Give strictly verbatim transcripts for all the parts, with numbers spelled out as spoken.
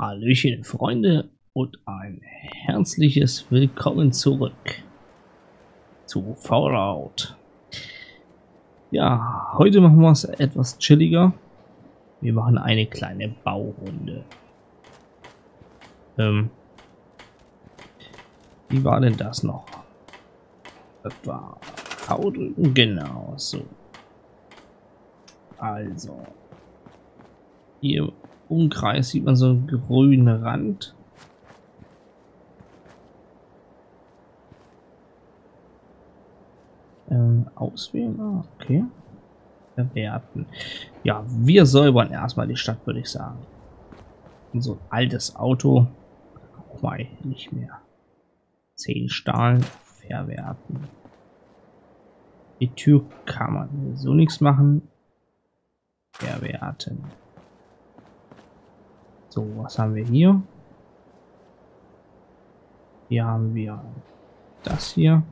Hallöchen Freunde und ein herzliches Willkommen zurück zu Fallout. Ja, heute machen wir es etwas chilliger. Wir machen eine kleine Baurunde. Ähm, wie war denn das noch? Das war V drücken, genau so. Also, hier Umkreis sieht man so einen grünen Rand. Ähm, auswählen, ah, okay. Bewerten. Ja, wir säubern erstmal die Stadt, würde ich sagen. Und so ein altes Auto, auch mal nicht mehr. Zehn Stahl verwerten. Die Tür kann man so nichts machen. Verwerten. So, was haben wir hier? Hier haben wir das hier.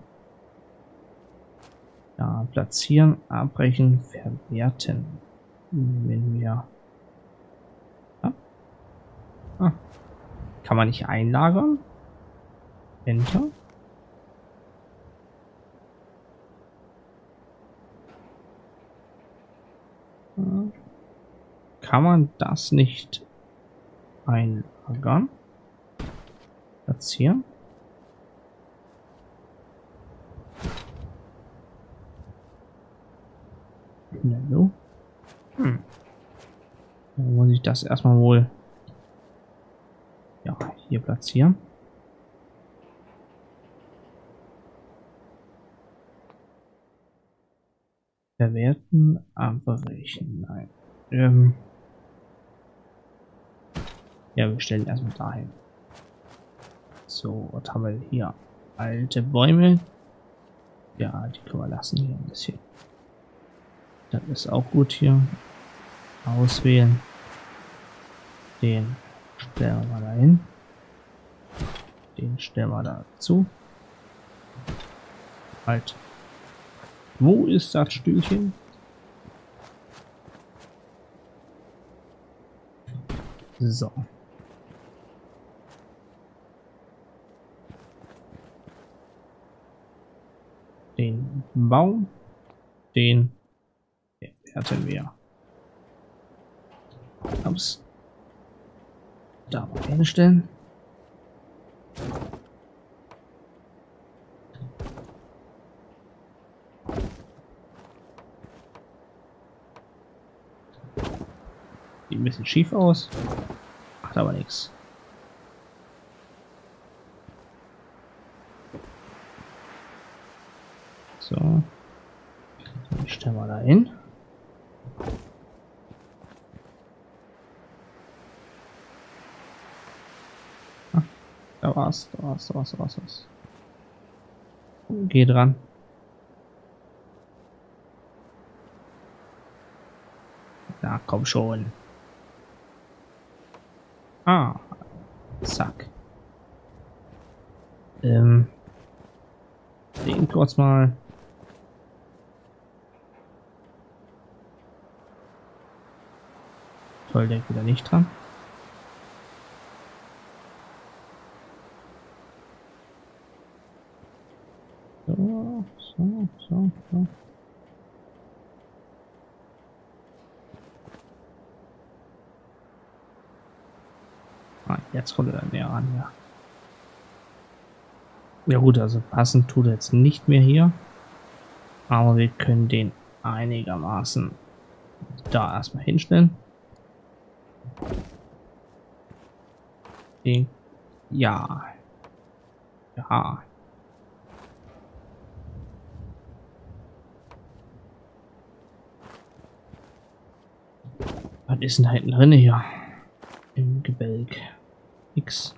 Ja, platzieren, abbrechen, verwerten. Wenn wir... Ja. Ah. Kann man nicht einlagern? Enter. Ja. Kann man das nicht einlagern? Platzieren. Hallo. Hm. Dann muss ich das erstmal wohl ja, hier platzieren. Verwerten, abbrechen. Nein. Ähm. Ja, wir stellen erstmal dahin. So, was haben wir hier? Alte Bäume. Ja, die können wir lassen hier ein bisschen. Das ist auch gut hier. Auswählen. Den stellen wir mal dahin. Den stellen wir dazu. Halt. Wo ist das Stückchen? So. Den Baum. Den hatten wir. Ups. Da mal hinstellen. Sieht ein bisschen schief aus. Macht aber nichts. So. Dann stellen wir da hin. Da war's, da war's, da war's, da war's. Geh dran. Na komm schon. Ah. Zack. Ähm. Den kurz mal. Toll, der geht wieder nicht dran. So, so, so. Ah, jetzt holt er näher ran, ja. Ja gut, also passend tut er jetzt nicht mehr hier. Aber wir können den einigermaßen da erstmal hinstellen. Den, ja. Ja. Was ist denn da hinten drin hier? Im Gebälk. Nix.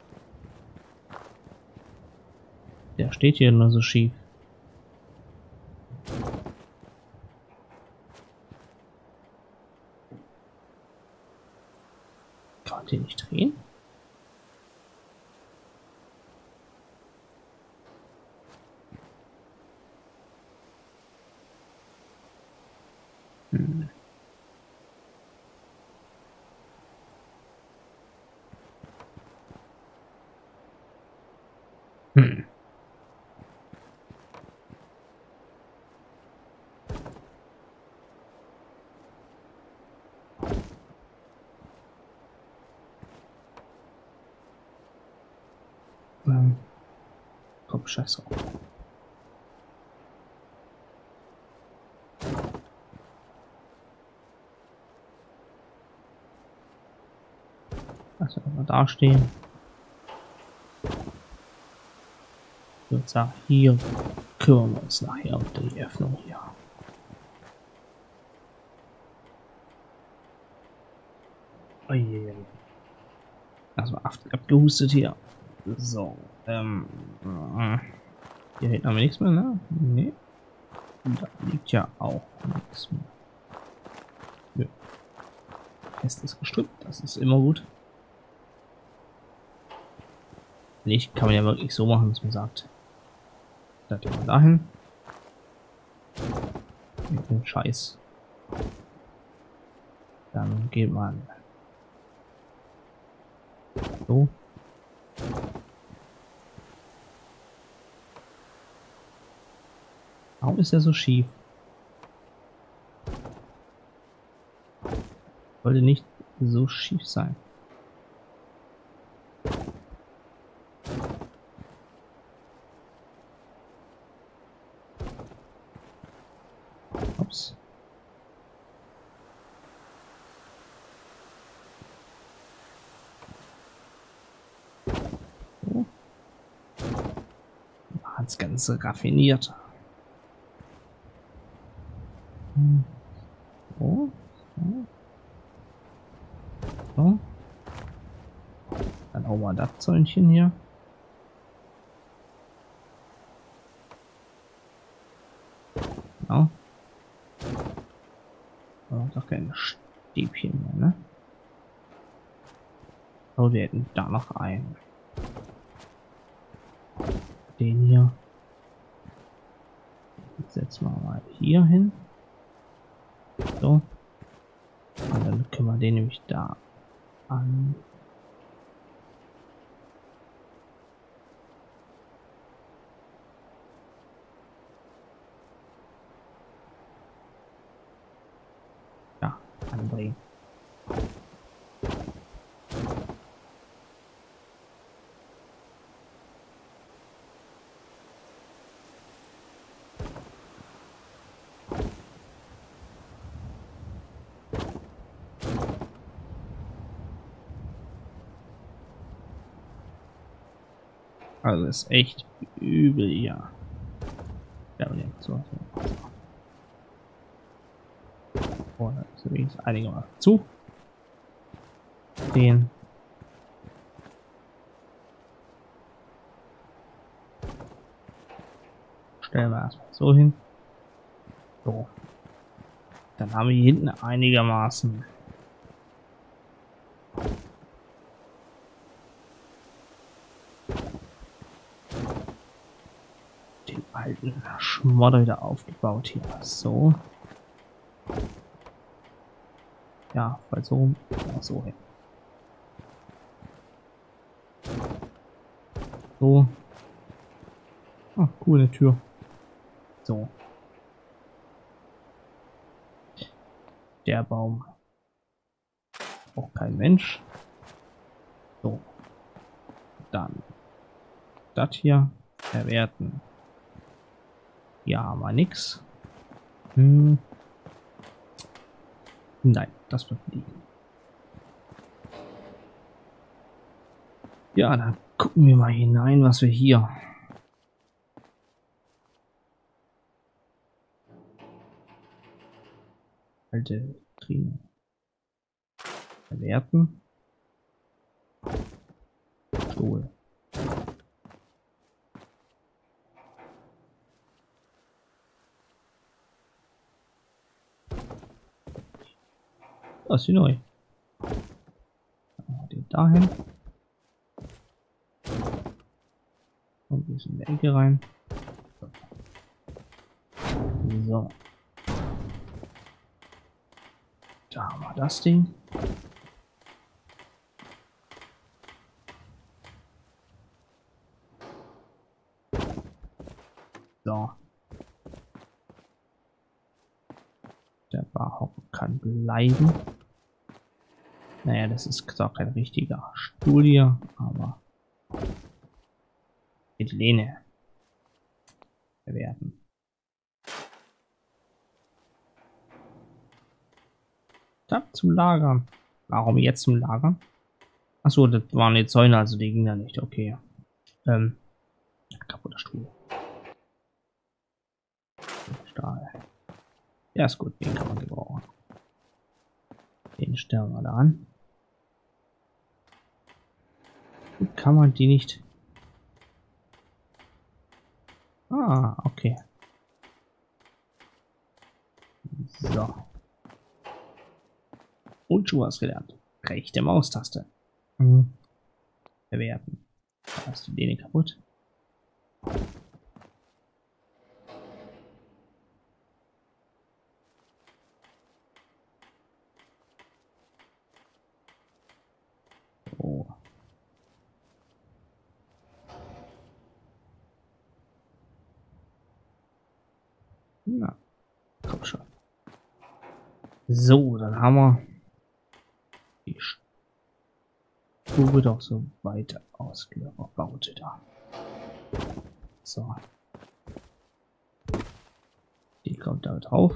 Der steht hier nur so schief. Kann man den nicht drehen? Hm. scheiße. Also mal da stehen. Ich würde sagen, hier kümmern wir uns nachher um die Öffnung hier. Oje. Also abgehustet hier. So, ähm. Hier hinten haben wir nichts mehr, ne? Nee. Und da liegt ja auch nichts mehr. Nö. Festes Gestrüpp, das ist immer gut. Nicht, kann man ja wirklich so machen, was man sagt. Da gehen wir dahin. Mit dem Scheiß. Dann geht man. So. Warum ist er so schief? Sollte nicht so schief sein. Ups. So. Das Ganze raffiniert. So. So. So. Dann auch mal das Zäunchen hier. Genau. Da doch keine Stäbchen mehr, ne? Oh, wir hätten da noch einen. Den hier. Jetzt setzen wir mal hier hin. So. Und dann können wir den nämlich da an. Ja, anbringen. Also ist echt übel, ja. Ja, okay, so, so. Oh, da ist übrigens einige mal zu. Den. Stellen wir erstmal so hin. So. Dann haben wir hier hinten einigermaßen. Alten Schmodder wieder aufgebaut hier. So. Ja, weil so. So hin. So. Ah, coole Tür. So. Der Baum. Auch kein Mensch. So. Dann. Das hier. Verwerten. Ja, aber nix. Hm. Nein, das wird liegen. Ja, dann gucken wir mal hinein, was wir hier. Alte Vitrine. Verwerten. Stuhl. Das ist neu. Den dahin. Und ein bisschen in die Ecke rein. So. Da haben wir das Ding. So. Der Barhocker kann bleiben. Naja, das ist zwar kein richtiger Stuhl hier, aber mit Lehne. bewerten. Da zum Lager. Warum jetzt zum Lager? Achso, das waren die Zäune, also die gingen da nicht. Okay. Ähm. Kaputter Stuhl. Stahl. Ja, ist gut, den kann man gebrauchen. Den stellen wir da an. Kann man die nicht... Ah, okay. So. Und du hast gelernt. Rechte Maustaste. Mhm. Bewerten. Hast du den kaputt? Oh. Na, komm schon. So, dann haben wir die Stube doch so weit ausgebaut da. So. Die kommt da drauf.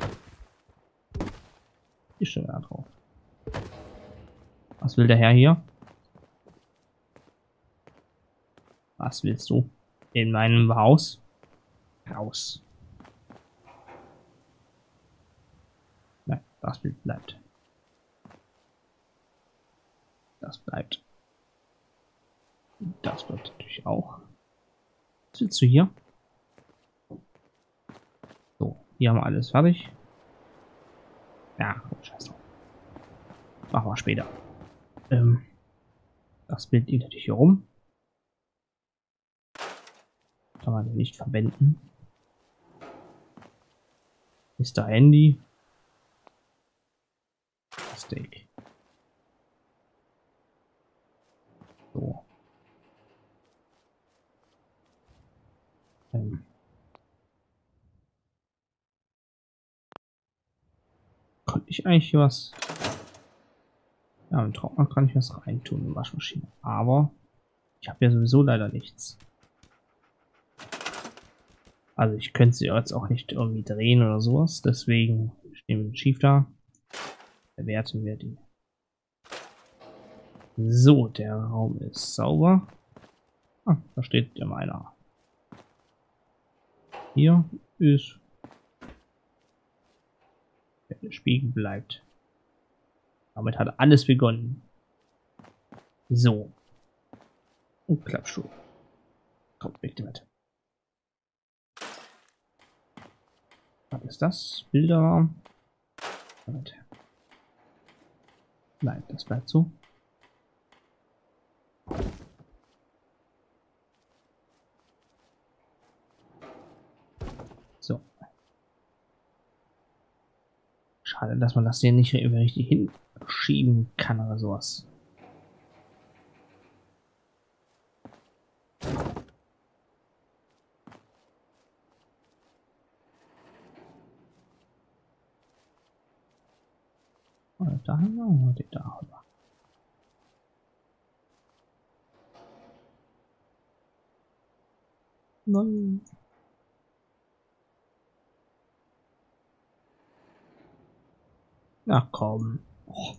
Die steht da drauf. Was will der Herr hier? Was willst du? In meinem Haus? Raus. Nein, das Bild bleibt. Das bleibt. Das bleibt natürlich auch. Was willst du hier? So, hier haben wir alles fertig. Ja, gut, scheiße. Machen wir später. Ähm, das Bild liegt natürlich hier rum. Kann man nicht verwenden. Mister Handy. Plastik. So. Konnte ich eigentlich hier was? Ja, im Trockner kann ich was reintun in Waschmaschine. Aber ich habe ja sowieso leider nichts. Also ich könnte sie jetzt auch nicht irgendwie drehen oder sowas. Deswegen stehen wir den Schief da. Bewerten wir die. So, der Raum ist sauber. Ah, da steht ja meiner. Hier ist der Spiegel bleibt. Damit hat alles begonnen. So. Und Klappstuhl. Kommt weg damit. Was ist das? Bilder. Damit. Nein, das bleibt so. So. Schade, dass man das hier nicht richtig hinschieben kann oder sowas. Oder da oder da oder. Nein. Na komm. Oh.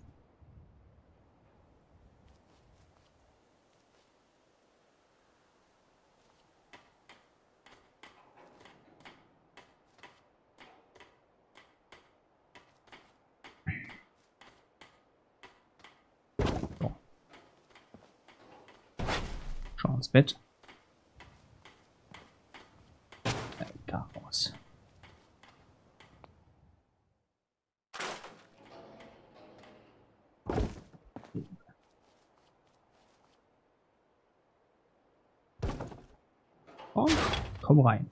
Schau ins Bett. Da raus. Oh, komm rein.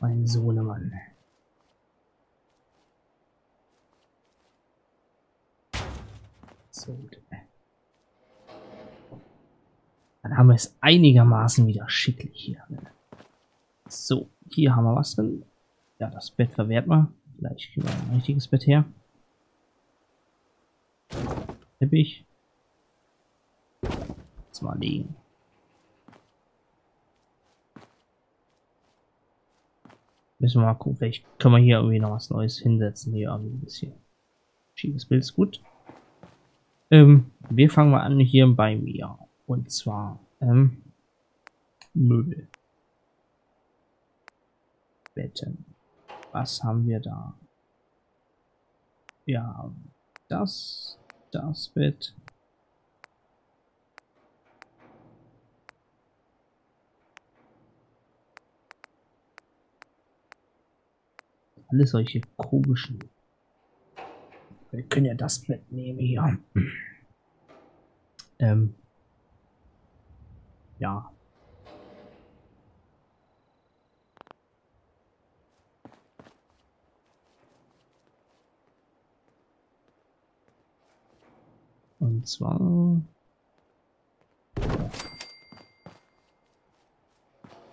Mein Sohnemann. So. Dann haben wir es einigermaßen wieder schicklich hier. So, hier haben wir was drin. Ja, das Bett verwehrt mal. Vielleicht kriegen wir ein richtiges Bett her. Teppich. Jetzt mal liegen. Müssen wir mal gucken, vielleicht können wir hier irgendwie noch was Neues hinsetzen, hier ein bisschen. Schiefes Bild ist gut. Ähm, wir fangen mal an hier bei mir. Und zwar, ähm, Möbel. Betten. Was haben wir da? Ja, das, das Bett. Alle solche komischen. Wir können ja das Bett nehmen hier. ähm. Ja. Und zwar.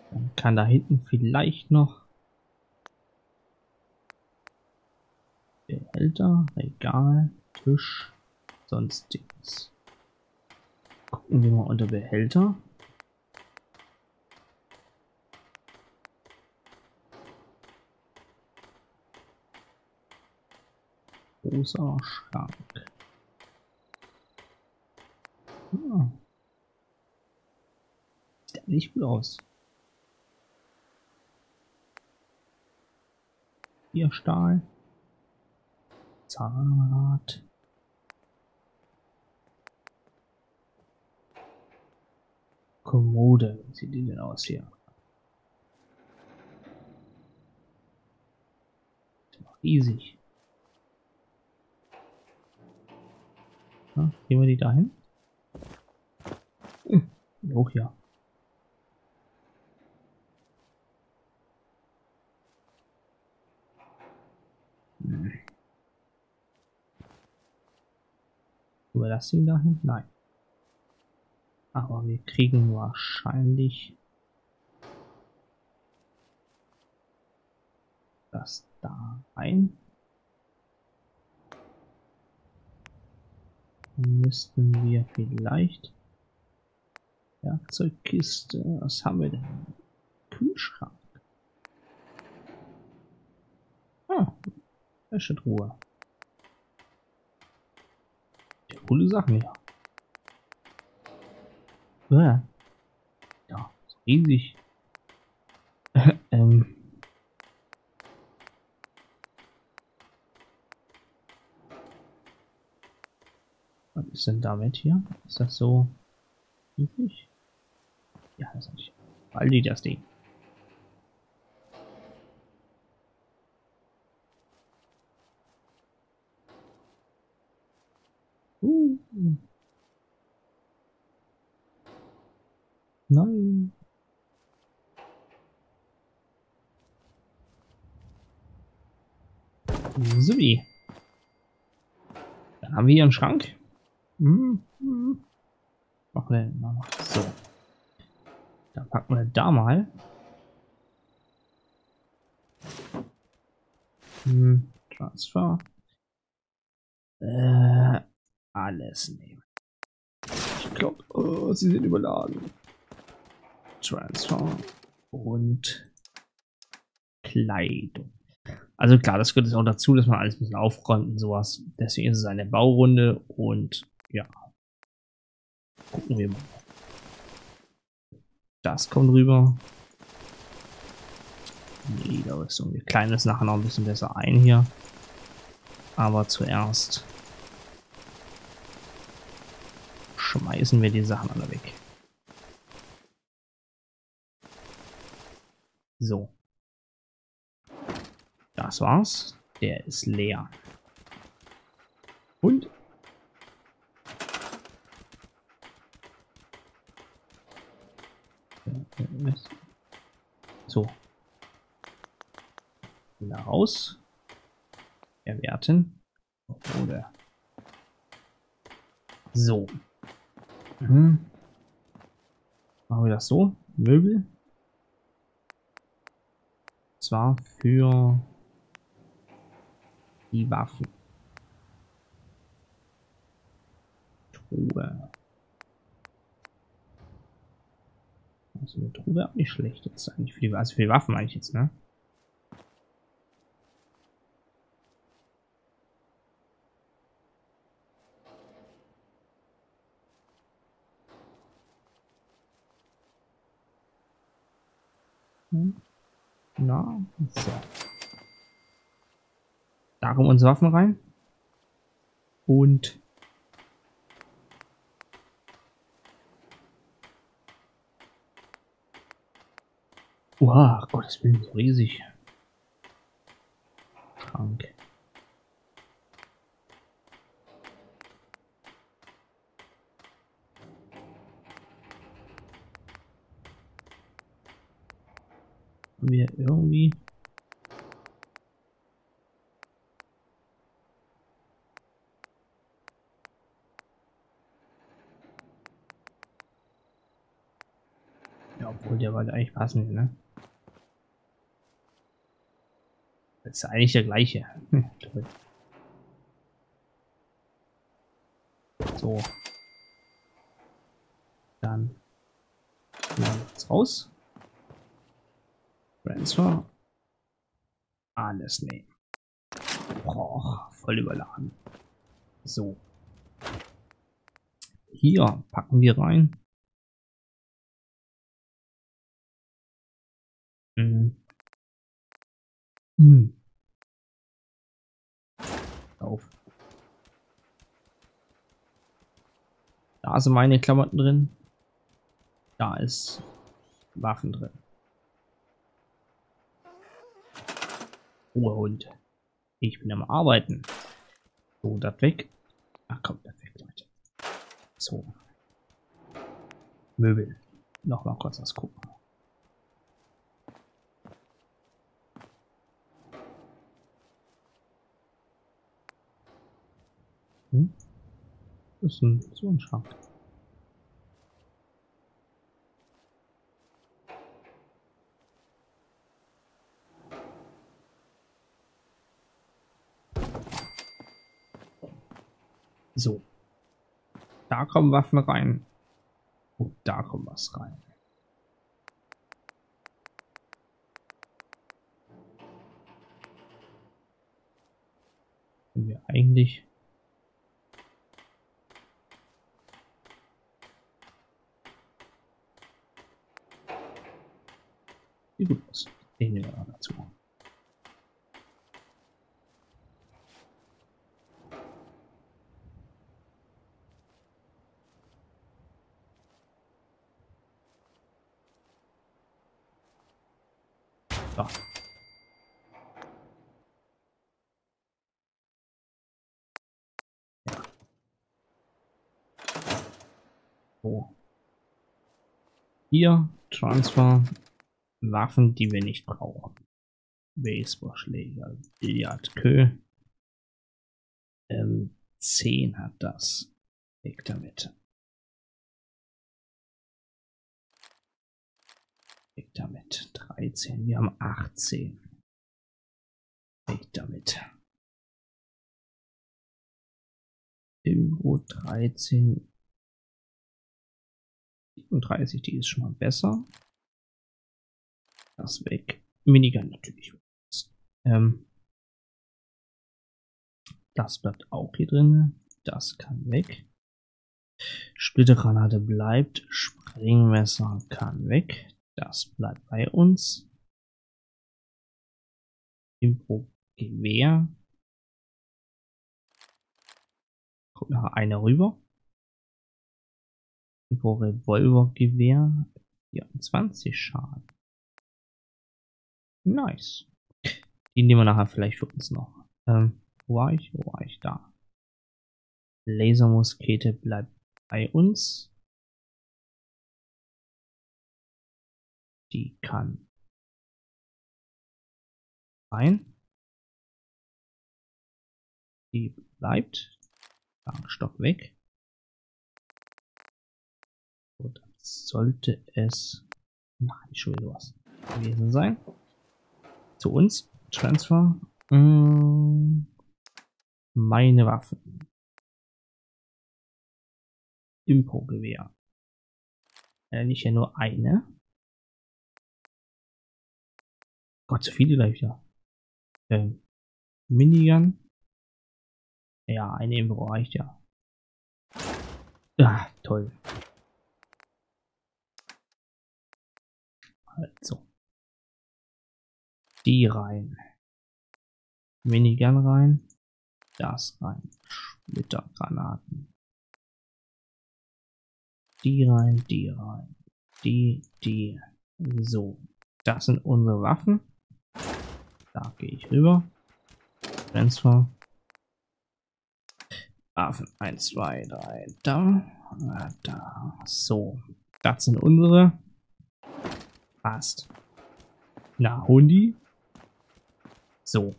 Dann kann da hinten vielleicht noch. Behälter, Regal, Tisch, sonstiges. Gucken wir mal unter Behälter. Großer Schrank. Ah. Sieht ja nicht gut aus. Hier Stahl. Zahnrad. Kommode. Wie sieht die denn aus hier? Das ist noch riesig. Ja, gehen wir die da hin? Hm, hoch ja. Hm. Über das Ding dahin? Nein. Aber wir kriegen wahrscheinlich das da rein. Dann müssten wir vielleicht Werkzeugkiste. Was haben wir denn? Kühlschrank. Ah, Wäschetruhe. Coole Sachen, ja. Ja, ja ist riesig. ähm. Was ist denn damit hier? Ist das so riesig? Ja, das ist nicht. All die das Ding. Nein. So wie. Dann haben wir hier einen Schrank. Hm, hm. Machen wir den mal. So. Dann packen wir da mal. Hm, Transfer. Äh, alles nehmen. Ich glaube, oh, sie sind überladen. Transform und Kleidung. Also klar, das gehört jetzt auch dazu, dass man alles ein bisschen aufräumt und sowas. Deswegen ist es eine Baurunde und ja. Gucken wir mal. Das kommt rüber. Nee, da ist irgendwie klein, das nachher noch ein bisschen besser ein hier. Aber zuerst schmeißen wir die Sachen alle weg. So. Das war's. Der ist leer. Und? So. Wieder raus. Erwerten. Oder. So. Mhm. Machen wir das so. Möbel. Zwar für die Waffen. Truhe. Also eine Truhe auch nicht schlecht jetzt eigentlich für die, also für die Waffen eigentlich jetzt, ne? Hm? Na, so. Darum unsere Waffen rein. Und wow, Gottes Willen, so riesig. Trank. Haben wir irgendwie... Ja, obwohl der wollte eigentlich passen, ne? Das ist eigentlich der gleiche. Hm, toll. So. Dann. Ja, jetzt raus. Transfer. Alles nehmen. Boah, voll überladen. So. Hier packen wir rein. Mhm. Hm. Auf. Da sind meine Klamotten drin. Da ist Waffen drin. Ruhe, Hund. Ich bin am Arbeiten. So, das weg. Ach komm, das weg, Leute. So. Möbel. Nochmal kurz was gucken. Hm? Das ist ein, so ein Schrank. So. Da kommen Waffen rein. Und da kommt was rein. Können wir eigentlich... Gut aus. Den nehmen wir dazu. So. Ja. So. Hier, Transfer. Waffen, die wir nicht brauchen. Baseballschläger, Billardkö. Ähm, zehn hat das. Weg damit. Weg damit. dreizehn. Wir haben achtzehn. Weg damit. Irgendwo dreizehn. siebenunddreißig, die ist schon mal besser. Das weg. Minigun natürlich. Ähm, das bleibt auch hier drin. Das kann weg. Splittergranate bleibt. Springmesser kann weg. Das bleibt bei uns. Impro-Gewehr. Kommt noch eine rüber. Impro-Revolvergewehr. vierundzwanzig Schaden. Nice. Die nehmen wir nachher vielleicht für uns noch. Ähm, wo war ich? Wo war ich? Da. Lasermuskete bleibt bei uns. Die kann rein. Die bleibt. Langstock weg. Und dann sollte es... Nein, schon wieder was gewesen sein. Zu uns. Transfer. Hm. Meine Waffen. Impo-Gewehr. Äh, nicht ja nur eine. Gott, so viele gleich wieder. Ähm, Minigun. Ja, eine Impo reicht ja. Ah, toll. Also. die rein. Minigun rein. Das rein. Splittergranaten. Die rein, die rein. Die, die. So. Das sind unsere Waffen. Da gehe ich rüber. Transfer. Waffen eins, zwei, drei. Da. Da. So. Das sind unsere. Passt. Na, Hundi. So.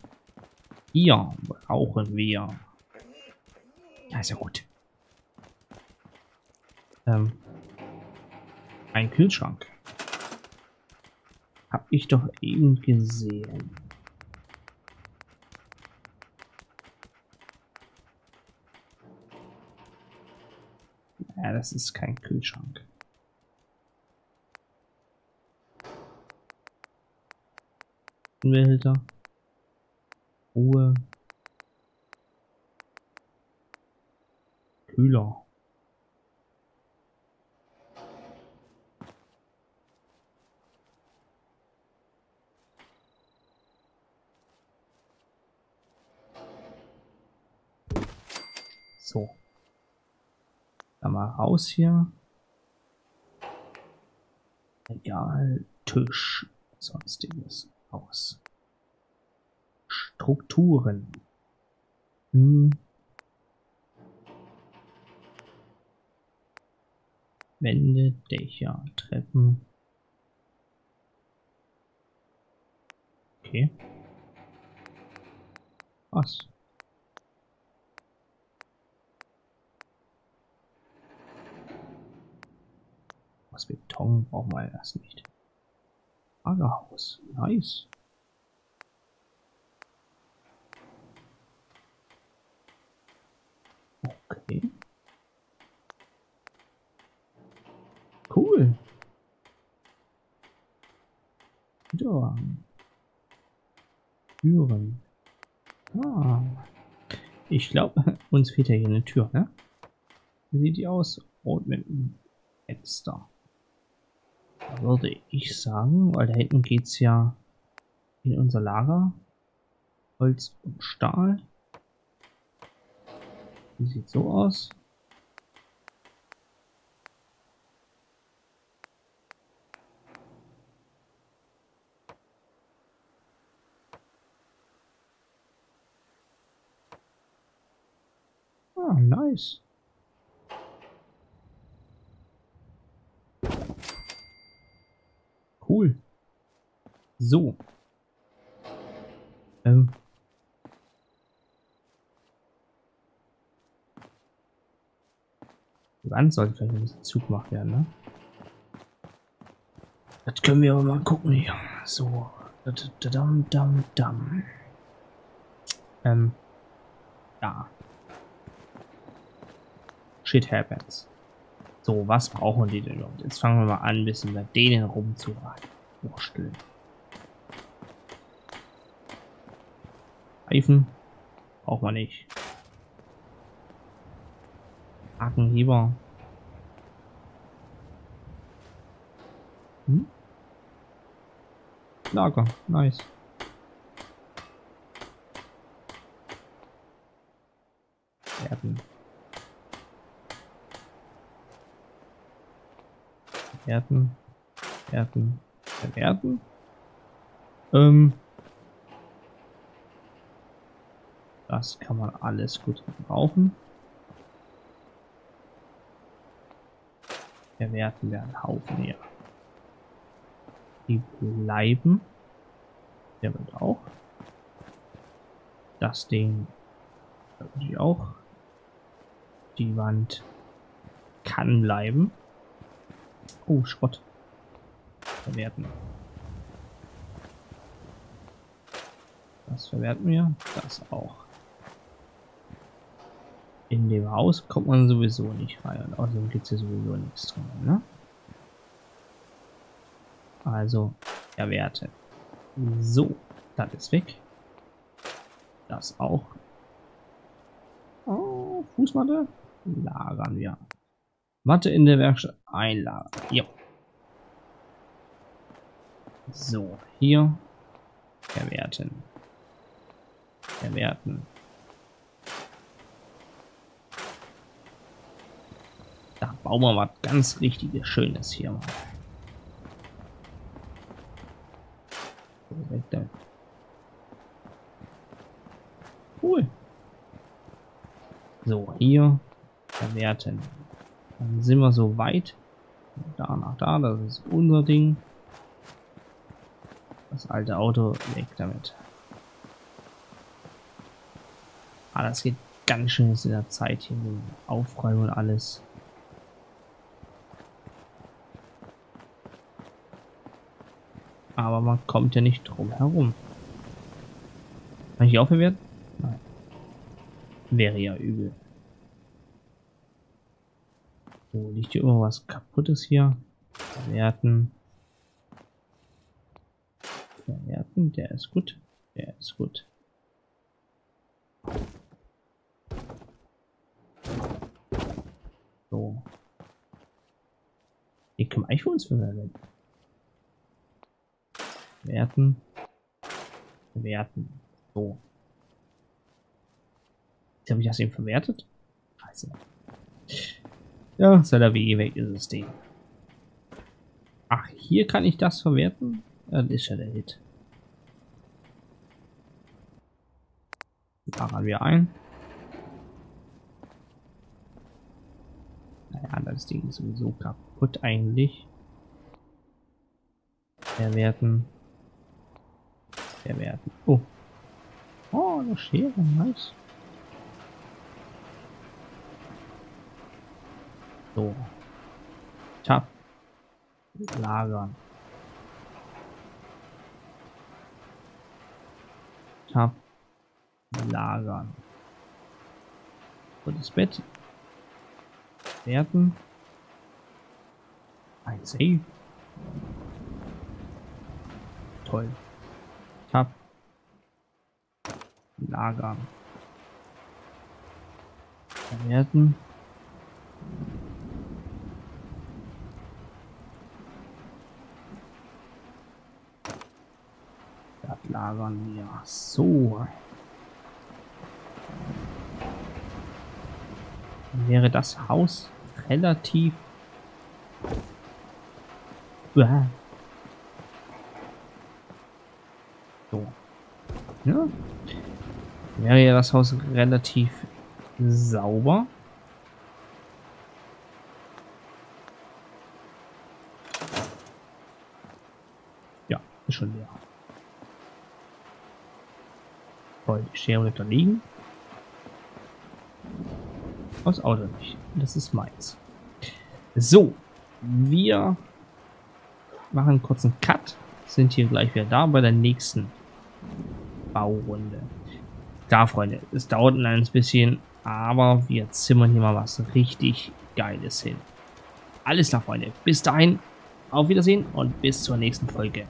Hier brauchen wir. Ja, ist ja gut. Ähm. Ein Kühlschrank. Hab ich doch eben gesehen. Ja, das ist kein Kühlschrank. Behälter. Ruhe. Kühler. So. Da mal raus hier. Regal, Tisch, sonstiges. Aus. Strukturen. Hm. Wände, Dächer, Treppen. Okay. Was? Was Beton brauchen wir erst nicht. Lagerhaus. Nice. Okay. Cool. Ja. Türen. Ah. Ich glaube, uns fehlt ja hier eine Tür, ne? Wie sieht die aus? Rot mit einem Fenster. Würde ich sagen, weil da hinten geht es ja in unser Lager. Holz und Stahl. Die sieht so aus. Ah, nice. Cool. So. Ähm. Die Wand sollte vielleicht ein bisschen zugemacht werden, ne? Das können wir aber mal gucken hier. So. Dam, dam, dam. Ähm. Ja. Shit happens. So, was brauchen die denn überhaupt? Jetzt fangen wir mal an, ein bisschen bei denen rumzuraten. Wursteln. Reifen. Braucht man nicht. Hakenheber. Hm? Lager. Nice. Werten. Verwerten, verwerten, verwerten. Ähm, das kann man alles gut gebrauchen. Verwerten wir einen Haufen hier. Die bleiben. Der wird auch. Das Ding natürlich auch. Die Wand kann bleiben. Oh, Schrott. Verwerten. Das verwerten wir. Das auch. In dem Haus kommt man sowieso nicht rein. Und außerdem gibt es hier sowieso nichts drin, ne? Also, verwerten. So, das ist weg. Das auch. Oh, Fußmatte. Lagern wir. Matte in der Werkstatt einladen. Ja. So, hier. Verwerten. Verwerten. Da bauen wir was ganz richtiges Schönes hier mal. Cool. So, hier verwerten. Dann sind wir so weit. Da nach da, das ist unser Ding. Das alte Auto, weg damit. Ah, das geht ganz schön in der Zeit hier mit Aufräumen und alles. Aber man kommt ja nicht drum herum. Kann ich hier aufgewertet? Nein. Wäre ja übel. So, liegt hier immer was kaputtes hier? Verwerten. Verwerten, der ist gut. Der ist gut. So. Die können wir eigentlich für uns verwenden. Werten. Werten. So. Jetzt habe ich das eben verwertet. Scheiße. Ja, seit der W G weg ist das Ding. Ach, hier kann ich das verwerten? Das ist ja der Hit. Fahren wir ein. Naja, das Ding ist sowieso kaputt eigentlich. Verwerten. Verwerten. Oh. Oh, eine Schere, nice. So. Tap. Lagern. Tap. Lagern. Und das Bett. Werten. Ein Save. Toll. Tap. Lagern. Verwerten. Das lagern wir. So. Dann wäre das Haus relativ. Uah. Ja. Wäre ja das Haus relativ sauber. Ja, ist schon leer. Toll, die Schere wird da liegen. Das Auto nicht. Das ist meins. So, wir machen einen kurzen Cut. Sind hier gleich wieder da bei der nächsten Baurunde. Da, Freunde, es dauert ein kleines bisschen, aber wir zimmern hier mal was richtig Geiles hin. Alles klar, Freunde, bis dahin, auf Wiedersehen und bis zur nächsten Folge.